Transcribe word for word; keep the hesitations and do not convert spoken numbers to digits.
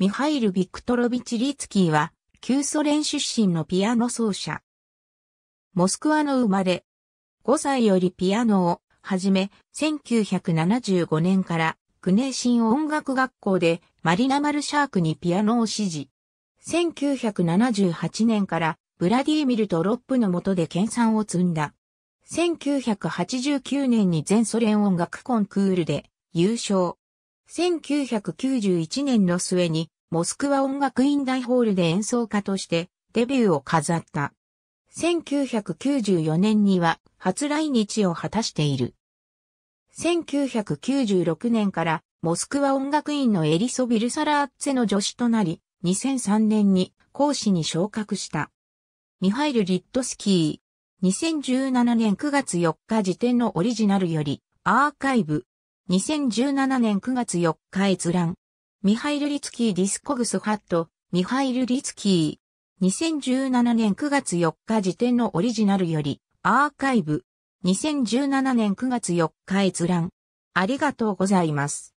ミハイル・ビクトロビチ・リツキーは、旧ソ連出身のピアノ奏者。モスクワの生まれ。ごさいよりピアノをはじめ、せんきゅうひゃくななじゅうごねんからクネーシン音楽学校でマリナ・マルシャークにピアノを師事。せんきゅうひゃくななじゅうはちねんからブラディーミル・トロップの下で研鑽を積んだ。せんきゅうひゃくはちじゅうきゅうねんに全ソ連音楽コンクールで優勝。せんきゅうひゃくきゅうじゅういちねんの末にモスクワ音楽院大ホールで演奏家としてデビューを飾った。せんきゅうひゃくきゅうじゅうよねんには初来日を果たしている。せんきゅうひゃくきゅうじゅうろくねんからモスクワ音楽院のエリソ・ビルサラーッツェの助手となり、にせんさんねんに講師に昇格した。ミハイル・リットスキー。にせんじゅうななねんくがつよっか時点のオリジナルよりアーカイブ。にせんじゅうななねんくがつよっか閲覧。ミハイル・リツキー Discogs ハット、ミハイル・リツキー。にせんじゅうななねんくがつよっか時点のオリジナルよりアーカイブ。にせんじゅうななねんくがつよっか閲覧。ありがとうございます。